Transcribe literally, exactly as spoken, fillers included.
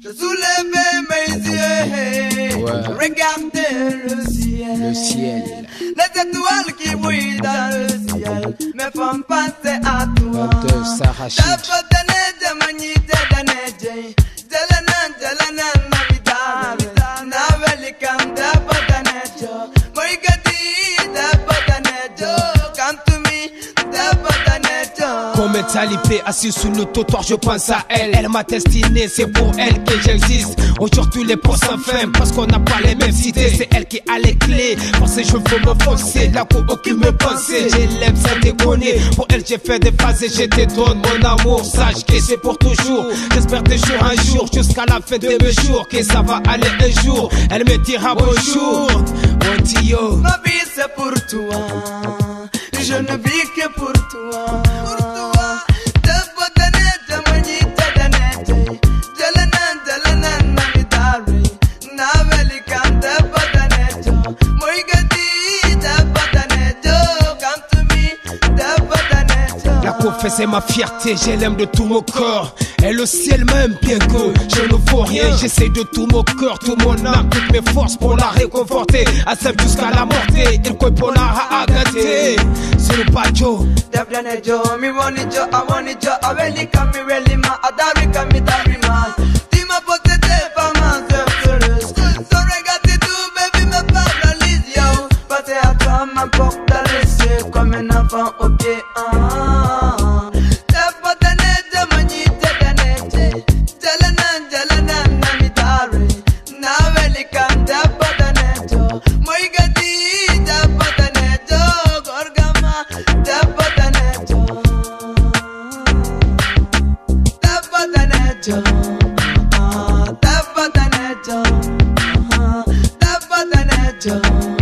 Je soulevais mes yeux, ouais. Regardez le ciel. Le ciel. Les étoiles qui brillent dans le ciel me font penser à toi. Ta faute de neige, magnité de neige. Jalanan, jalanan, navidal. Naveli kam da faute de neige. Moïgadi, da faute de neige. Comme Talipé assis sous le trottoir, je pense à elle. Elle m'a destiné, c'est pour elle que j'existe. Aujourd'hui les pots sans fin, parce qu'on n'a pas les mêmes cités. C'est elle qui a les clés, pour ces je veux m'enfoncer. La cour aucune me pensait, je l'aime sans déconner. Pour elle j'ai fait des phases et je te donne mon amour. Sache que c'est pour toujours, j'espère de jour en jour, jusqu'à la fin de mes jours, que ça va aller un jour. Elle me dira bonjour, mon tio. Ma vie c'est pour toi, je ne vis que pour toi. La confesse c'est ma fierté, je l'aime de tout mon corps. Et le ciel m'aime bien que je ne vaux rien. J'essaie de tout mon cœur, tout mon âme, toutes mes forces pour la réconforter. Accepte jusqu'à la mort, il quoi pour la agater. C'est le pacho. Devenez-jo, mi woni-jo, awoni-jo, awelika, mi welima, adarika, mi darima. Dis-moi pour te défendre. Don't